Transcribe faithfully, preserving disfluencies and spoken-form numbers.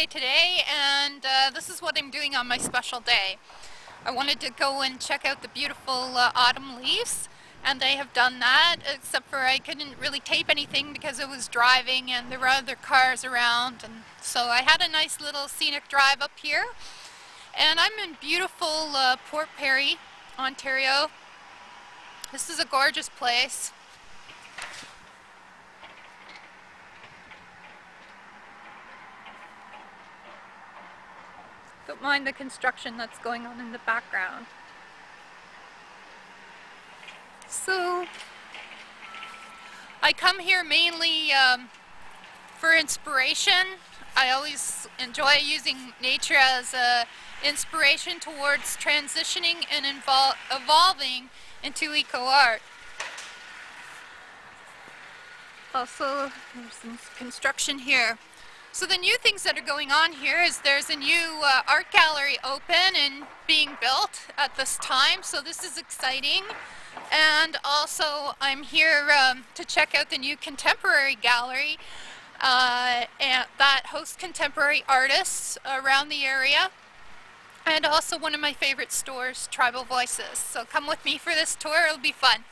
day today, and uh, this is what I'm doing on my special day. I wanted to go and check out the beautiful uh, autumn leaves, and I have done that, except for I couldn't really tape anything because I was driving and there were other cars around, and so I had a nice little scenic drive up here. And I'm in beautiful uh, Port Perry, Ontario. This is a gorgeous place. Don't mind the construction that's going on in the background. So, I come here mainly um, for inspiration. I always enjoy using nature as a inspiration towards transitioning and evol evolving into eco-art. Also, there's some construction here. So the new things that are going on here is there's a new uh, art gallery open and being built at this time, so this is exciting. And also I'm here um, to check out the new contemporary gallery uh, and that hosts contemporary artists around the area. And also one of my favorite stores, Tribal Voices. So come with me for this tour, it'll be fun.